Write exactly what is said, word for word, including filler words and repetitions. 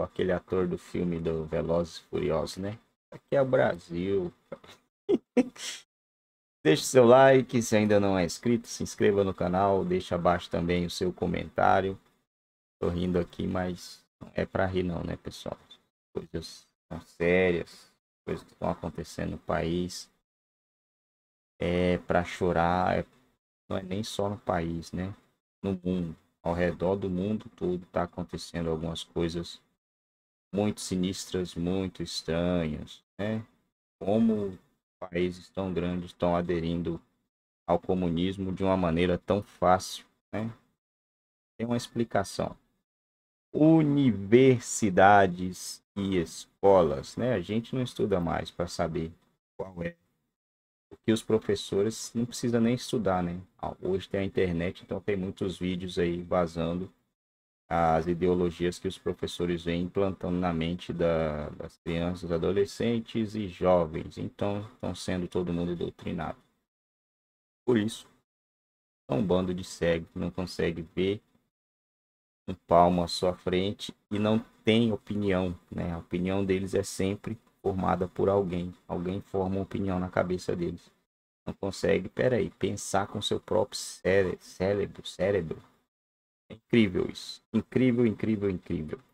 aquele ator do filme do Velozes e Furiosos, né? Aqui é o Brasil. Deixe seu like, se ainda não é inscrito, se inscreva no canal, deixa abaixo também o seu comentário. Tô rindo aqui, mas não é pra rir não, né, pessoal? Coisas são sérias, coisas que estão acontecendo no país. É pra chorar, é... não é nem só no país, né? No mundo, ao redor do mundo todo tá acontecendo algumas coisas muito sinistras, muito estranhas, né? Como países tão grandes estão aderindo ao comunismo de uma maneira tão fácil, né? Tem uma explicação. Universidades e escolas, né? A gente não estuda mais para saber qual é. Porque os professores não precisam nem estudar, né? Hoje tem a internet, então tem muitos vídeos aí vazando as ideologias que os professores vêm implantando na mente da, das crianças, adolescentes e jovens. Então, estão sendo todo mundo doutrinado. Por isso, é um bando de cego que não consegue ver um palmo à sua frente e não tem opinião, né? A opinião deles é sempre formada por alguém. Alguém forma uma opinião na cabeça deles. Não consegue, peraí, pensar com seu próprio cére cérebro, cérebro. Incrível isso. Incrível, incrível, incrível.